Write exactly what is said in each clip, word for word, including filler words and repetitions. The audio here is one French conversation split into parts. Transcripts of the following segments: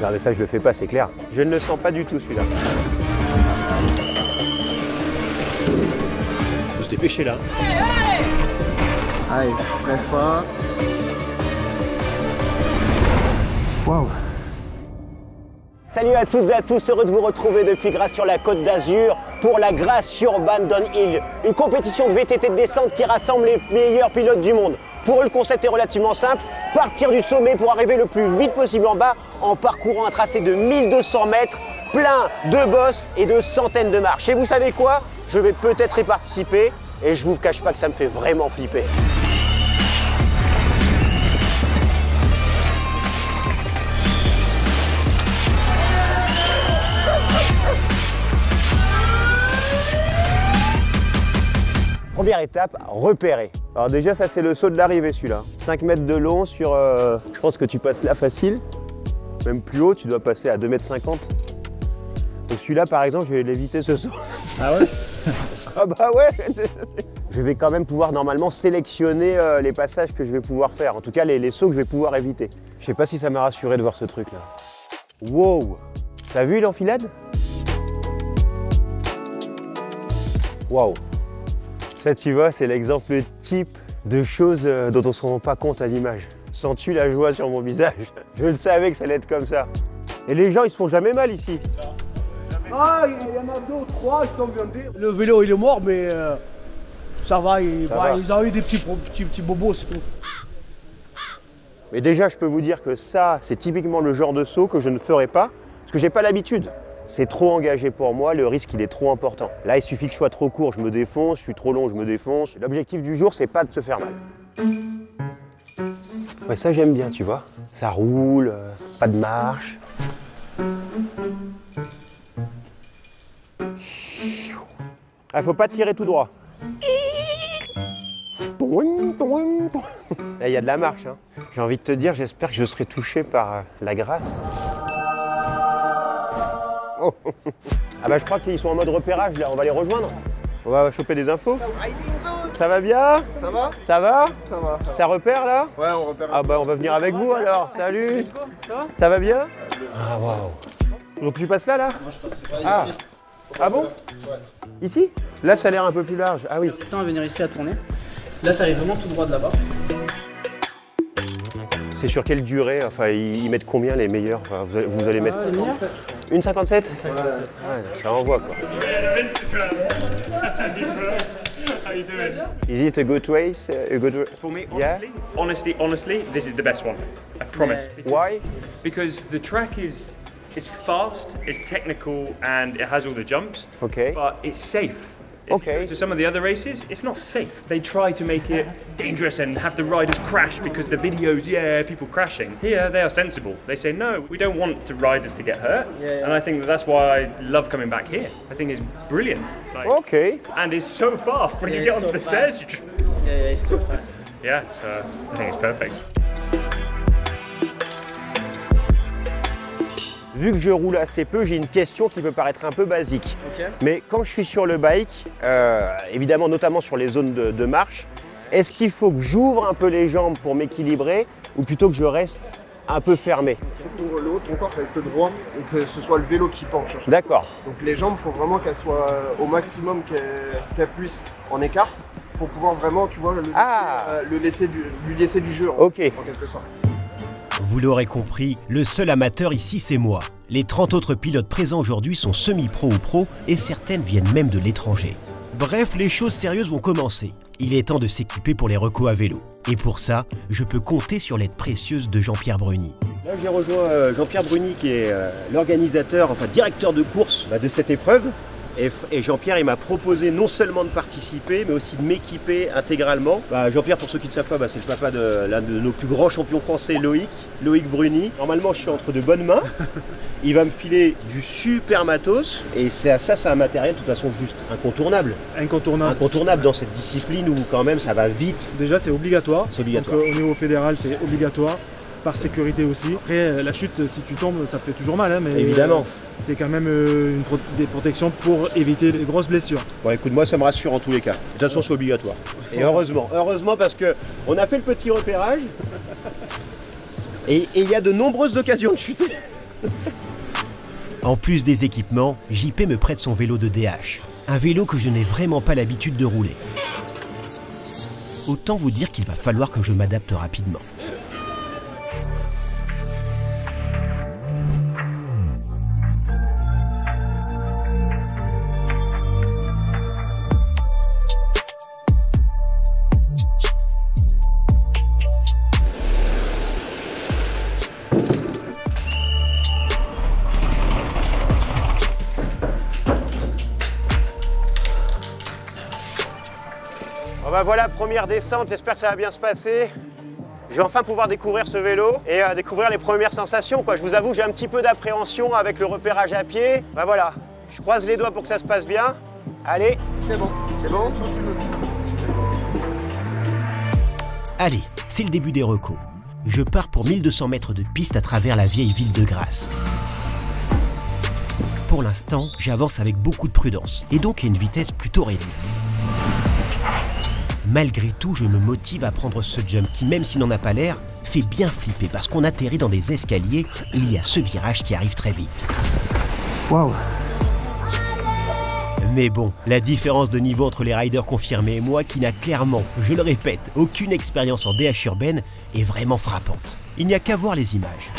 Non mais ça je le fais pas, c'est clair. Je ne le sens pas du tout celui-là. Faut se dépêcher là. Allez, allez, allez, je presse pas. Waouh. Salut à toutes et à tous, heureux de vous retrouver depuis Grasse sur la Côte d'Azur pour la Grasse Urban Downhill, une compétition V T T de descente qui rassemble les meilleurs pilotes du monde. Pour eux, le concept est relativement simple, partir du sommet pour arriver le plus vite possible en bas en parcourant un tracé de mille deux cents mètres, plein de bosses et de centaines de marches. Et vous savez quoi? Je vais peut-être y participer et je vous cache pas que ça me fait vraiment flipper. Première étape, repérer. Alors déjà ça c'est le saut de l'arrivée celui-là. cinq mètres de long sur... Euh, je pense que tu passes là facile. Même plus haut, tu dois passer à deux mètres cinquante. Donc celui-là par exemple, je vais l'éviter ce saut. Ah ouais? Ah bah ouais. Je vais quand même pouvoir normalement sélectionner euh, les passages que je vais pouvoir faire. En tout cas les, les sauts que je vais pouvoir éviter. Je sais pas si ça m'a rassuré de voir ce truc là. Wow! T'as vu l'enfilade? Waouh! Ça, tu vois, c'est l'exemple type de choses dont on ne se rend pas compte à l'image. Sens-tu la joie sur mon visage? Je le savais que ça allait être comme ça. Et les gens, ils se font jamais mal ici. Ah, il y en a deux ou trois, ils sont viandés. Le vélo, il est mort, mais euh, ça, va, il, ça bah, va. Ils ont eu des petits, petits, petits bobos, c'est tout. Mais déjà, je peux vous dire que ça, c'est typiquement le genre de saut que je ne ferai pas, parce que j'ai pas l'habitude. C'est trop engagé pour moi, le risque il est trop important. Là, il suffit que je sois trop court, je me défonce, je suis trop long, je me défonce. L'objectif du jour, c'est pas de se faire mal. Ouais, ça j'aime bien, tu vois. Ça roule, euh, pas de marche. Ah, faut pas tirer tout droit. Là, il y a de la marche, hein. J'ai envie de te dire, j'espère que je serai touché par euh, la grâce. Ah bah je crois qu'ils sont en mode repérage là, on va les rejoindre. On va choper des infos. Ça va bien? Ça va? Ça va? Ça va. Ça repère là? Ouais, on repère. Ah bah on va venir avec vous alors. Salut. Ça va? Ça va bien? Ah waouh. Donc tu passes là là? Moi je passe pas ici. Ah bon? Ouais. Ici? Là ça a l'air un peu plus large. Ah oui. Putain, à venir ici à tourner. Là t'arrives vraiment tout droit de là-bas. C'est sur quelle durée? Enfin, ils mettent combien les meilleurs? Enfin, vous allez, vous allez mettre une cinquante-sept. Ouais, ça envoie quoi. Is it a good race? A good race? For me, honestly, yeah? honestly, honestly, this is the best one. I promise. Yeah. Why? Because the track is is fast, it's technical, and it has all the jumps. Okay. But it's safe. If okay. To some of the other races, it's not safe. They try to make it dangerous and have the riders crash because the videos, yeah, people crashing. Here, they are sensible. They say, no, we don't want the riders to get hurt. Yeah, yeah. And I think that that's why I love coming back here. I think it's brilliant. Like, okay. And it's so fast. When yeah, you get onto so the fast. Stairs, you just... Yeah, yeah, it's so fast. Yeah, so I think it's perfect. Vu que je roule assez peu, j'ai une question qui peut paraître un peu basique. Okay. Mais quand je suis sur le bike, euh, évidemment notamment sur les zones de, de marche, est-ce qu'il faut que j'ouvre un peu les jambes pour m'équilibrer ou plutôt que je reste un peu fermé? Pour le haut, ton corps reste droit et que ce soit le vélo qui penche. D'accord. Donc les jambes, il faut vraiment qu'elles soient au maximum, qu'elles qu'elles puissent en écart pour pouvoir vraiment, tu vois, le, ah. euh, le laisser du, lui laisser du jeu en, okay. en quelque sorte. Vous l'aurez compris, le seul amateur ici, c'est moi. Les trente autres pilotes présents aujourd'hui sont semi-pro ou pro et certaines viennent même de l'étranger. Bref, les choses sérieuses vont commencer. Il est temps de s'équiper pour les recos à vélo. Et pour ça, je peux compter sur l'aide précieuse de Jean-Pierre Bruni. Là, j'ai rejoint Jean-Pierre Bruni qui est l'organisateur, enfin directeur de course de cette épreuve. Et Jean-Pierre, il m'a proposé non seulement de participer, mais aussi de m'équiper intégralement. Bah, Jean-Pierre, pour ceux qui ne savent pas, bah, c'est le papa de l'un de nos plus grands champions français, Loïc, Loïc Bruni. Normalement, je suis entre de bonnes mains. Il va me filer du super matos. Et ça, ça c'est un matériel, de toute façon, juste incontournable. Incontournable. Incontournable dans cette discipline où, quand même, ça va vite. Déjà, c'est obligatoire. C'est obligatoire. Donc, au niveau fédéral, c'est obligatoire. Par sécurité aussi. Après, la chute, si tu tombes, ça fait toujours mal. Hein, mais évidemment. C'est quand même une pro des protections pour éviter les grosses blessures. Bon, écoute, moi, ça me rassure en tous les cas. De toute façon, c'est obligatoire. Et heureusement, heureusement parce qu'on a fait le petit repérage et il y a de nombreuses occasions de chuter. En plus des équipements, J P me prête son vélo de D H. Un vélo que je n'ai vraiment pas l'habitude de rouler. Autant vous dire qu'il va falloir que je m'adapte rapidement. Bah voilà, première descente, j'espère que ça va bien se passer. Je vais enfin pouvoir découvrir ce vélo et euh, découvrir les premières sensations, quoi. Je vous avoue, j'ai un petit peu d'appréhension avec le repérage à pied. Bah voilà, je croise les doigts pour que ça se passe bien. Allez, c'est bon, c'est bon. Allez, c'est le début des recos. Je pars pour mille deux cents mètres de piste à travers la vieille ville de Grasse. Pour l'instant, j'avance avec beaucoup de prudence et donc à une vitesse plutôt réduite. Malgré tout, je me motive à prendre ce jump qui, même s'il n'en a pas l'air, fait bien flipper parce qu'on atterrit dans des escaliers et il y a ce virage qui arrive très vite. Waouh! Mais bon, la différence de niveau entre les riders confirmés et moi, qui n'a clairement, je le répète, aucune expérience en D H urbaine, est vraiment frappante. Il n'y a qu'à voir les images.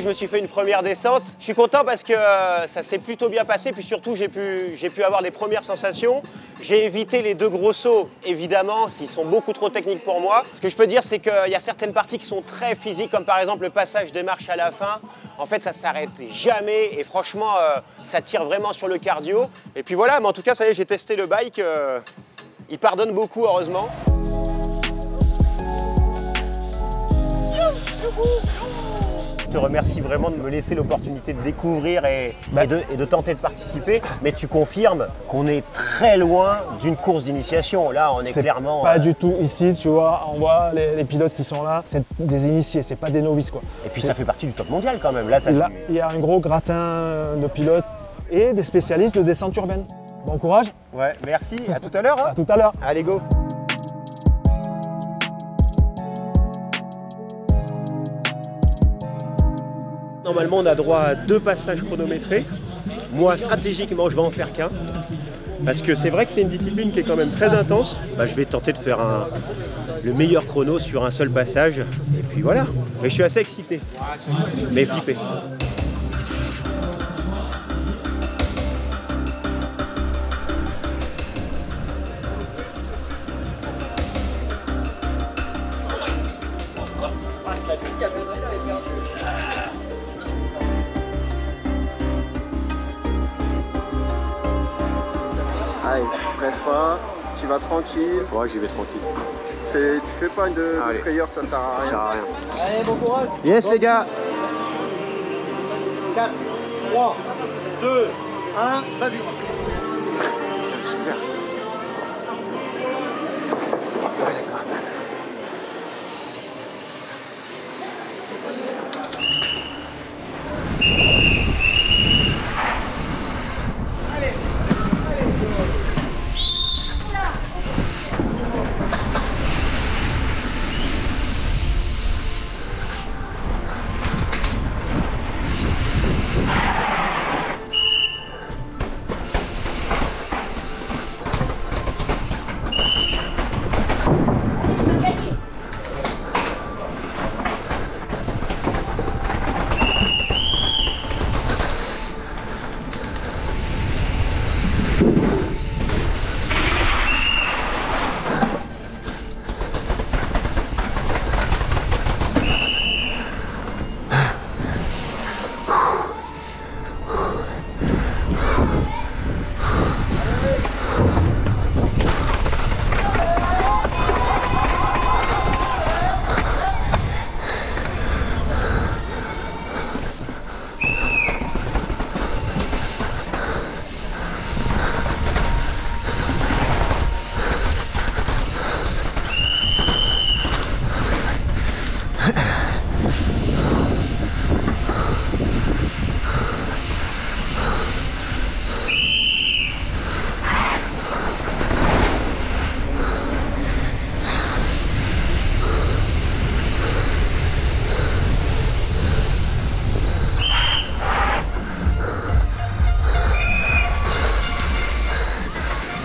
Je me suis fait une première descente. Je suis content parce que euh, ça s'est plutôt bien passé. Puis surtout, j'ai pu, j'ai pu avoir les premières sensations. J'ai évité les deux gros sauts, évidemment, s'ils sont beaucoup trop techniques pour moi. Ce que je peux dire, c'est qu'il y a certaines parties qui sont très physiques, comme par exemple le passage des marches à la fin. En fait, ça s'arrête jamais et franchement, euh, ça tire vraiment sur le cardio. Et puis voilà, mais en tout cas, ça y est, j'ai testé le bike. Euh, il pardonne beaucoup, heureusement. Je te remercie vraiment de me laisser l'opportunité de découvrir et, bah, et, de, et de tenter de participer, mais tu confirmes qu'on est très loin d'une course d'initiation. Là, on est, est clairement… pas euh... du tout ici, tu vois, on voit les, les pilotes qui sont là, c'est des initiés, c'est pas des novices, quoi. Et puis ça fait partie du top mondial quand même. Là, là du... il y a un gros gratin de pilotes et des spécialistes de descente urbaine. Bon courage. Ouais, merci, à tout à l'heure. Hein. À tout à l'heure. Allez, go. Normalement, on a droit à deux passages chronométrés. Moi, stratégiquement, je vais en faire qu'un. Parce que c'est vrai que c'est une discipline qui est quand même très intense. Bah, je vais tenter de faire un, le meilleur chrono sur un seul passage. Et puis voilà. Mais je suis assez excité. Mais flippé. Allez, tu stresses pas, tu vas tranquille. Ouais, j'y vais tranquille. Tu fais, tu fais pas de, de frayeur, ça sert à rien. Ça sert à rien. Allez, bon courage. Yes, bon. Les gars. quatre, trois, deux, un, vas-y.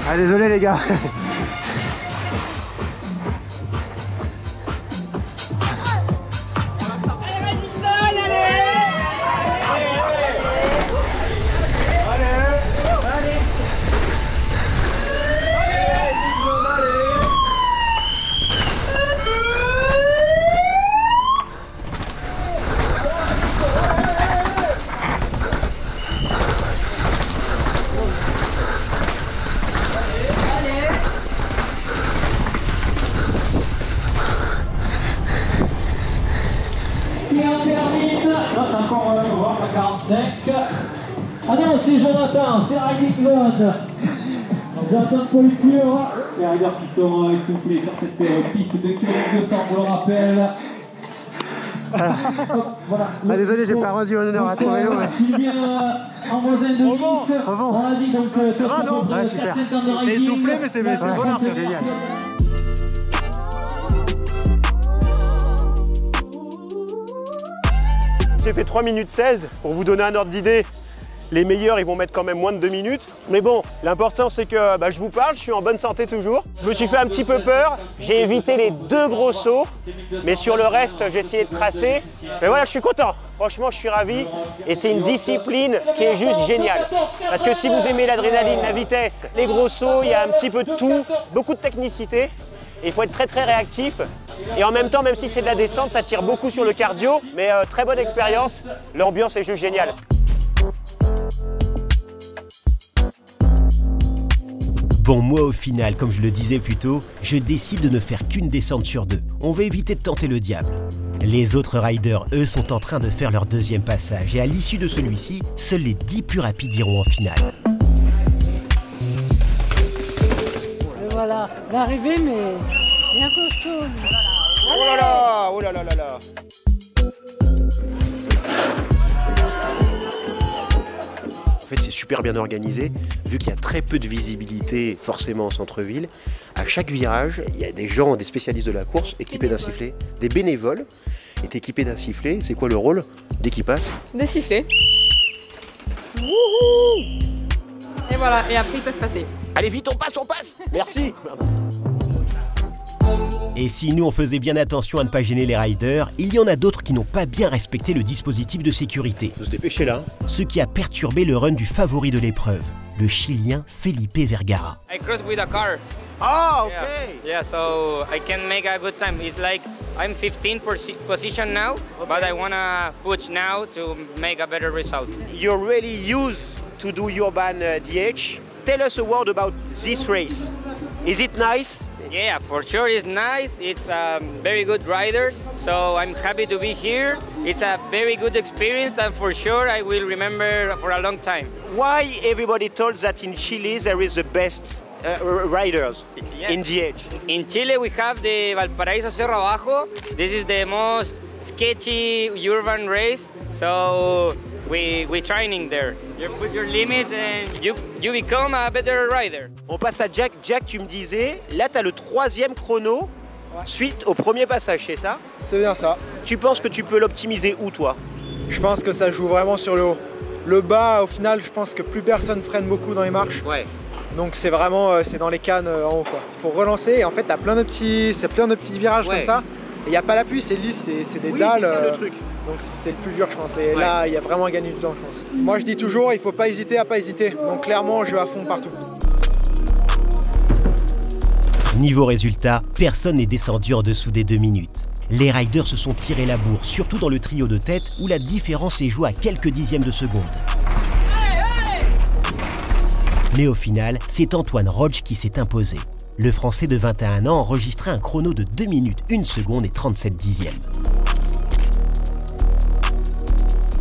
Ah, désolé les gars. Les riders qui sont essoufflés sur cette piste de deux cents, on le rappelle. Ah, voilà. Ah, désolé, j'ai pas rendu honneur à ton vélo. Qui vient en voisin de dix, on l'a dit, donc c'est bon, non ? Ah, super. T'es essoufflé, mais c'est bonheur, c'est génial. J'ai fait trois minutes seize pour vous donner un ordre d'idée. Les meilleurs, ils vont mettre quand même moins de deux minutes. Mais bon, l'important, c'est que bah, je vous parle, je suis en bonne santé toujours. Je me suis fait un petit peu peur. J'ai évité les deux gros sauts. Mais sur le reste, j'ai essayé de tracer. Mais voilà, je suis content. Franchement, je suis ravi. Et c'est une discipline qui est juste géniale. Parce que si vous aimez l'adrénaline, la vitesse, les gros sauts, il y a un petit peu de tout. Beaucoup de technicité. Et il faut être très très réactif. Et en même temps, même si c'est de la descente, ça tire beaucoup sur le cardio. Mais euh, très bonne expérience. L'ambiance est juste géniale. Bon, moi au final, comme je le disais plus tôt, je décide de ne faire qu'une descente sur deux. On va éviter de tenter le diable. Les autres riders, eux, sont en train de faire leur deuxième passage et à l'issue de celui-ci, seuls les dix plus rapides iront en finale. Et voilà, l'arrivée, mais bien costaud. Oh là là, oh là là là là. En fait, c'est super bien organisé, vu qu'il y a très peu de visibilité forcément en centre-ville. À chaque virage, il y a des gens, des spécialistes de la course équipés d'un sifflet. Des bénévoles est équipé d'un sifflet. C'est quoi le rôle dès qu'ils passent? De siffler. Wouhou! Et voilà, et après ils peuvent passer. Allez vite, on passe, on passe! Merci. Et si nous on faisait bien attention à ne pas gêner les riders, il y en a d'autres qui n'ont pas bien respecté le dispositif de sécurité. Faut se dépêcher là. Ce qui a perturbé le run du favori de l'épreuve, le Chilien Felipe Vergara. I cross with a car. Oh, okay. Yeah, yeah, so I can make a good time. It's like I'm fifteenth position now, okay. But I wanna push now to make a better result. You're really used to do urban uh, D H. Tell us a word about this race. Is it nice? Yeah, for sure it's nice. It's um, very good riders, so I'm happy to be here. It's a very good experience and for sure I will remember for a long time. Why everybody told that in Chile there is the best uh, riders yeah. in D H? In Chile we have the Valparaíso Cerro Bajo. This is the most sketchy urban race, so we, we're training there. You put your limits and you, you become a better rider. On passe à Jack. Jack, tu me disais, là tu as le troisième chrono ouais. Suite au premier passage, c'est ça? C'est bien ça. Tu penses que tu peux l'optimiser où toi? Je pense que ça joue vraiment sur le haut. Le bas, au final, je pense que plus personne freine beaucoup dans les marches. Ouais. Donc c'est vraiment, c'est dans les cannes en haut quoi. Il faut relancer et en fait t'as plein de petits, c'est plein de petits virages ouais. Comme ça. Il n'y a pas l'appui, c'est lisse, c'est des oui, dalles. C'est ça, le truc. Donc c'est le plus dur, je pense. Et ouais. Là, il y a vraiment gagné du temps, je pense. Moi, je dis toujours, il ne faut pas hésiter à pas hésiter. Donc clairement, je vais à fond partout. Niveau résultat, personne n'est descendu en dessous des deux minutes. Les riders se sont tirés la bourre, surtout dans le trio de tête, où la différence est jouée à quelques dixièmes de seconde. Allez, allez. Mais au final, c'est Antoine Roche qui s'est imposé. Le Français de vingt et un ans enregistrait un chrono de deux minutes, une seconde et trente-sept dixièmes.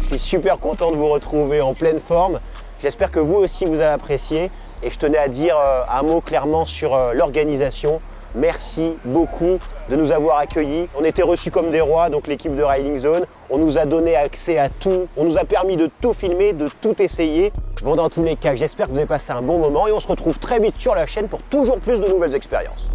Je suis super content de vous retrouver en pleine forme. J'espère que vous aussi vous avez apprécié. Et je tenais à dire un mot clairement sur l'organisation. Merci beaucoup de nous avoir accueillis. On était reçus comme des rois, donc l'équipe de Riding Zone. On nous a donné accès à tout. On nous a permis de tout filmer, de tout essayer. Bon, dans tous les cas, j'espère que vous avez passé un bon moment et on se retrouve très vite sur la chaîne pour toujours plus de nouvelles expériences.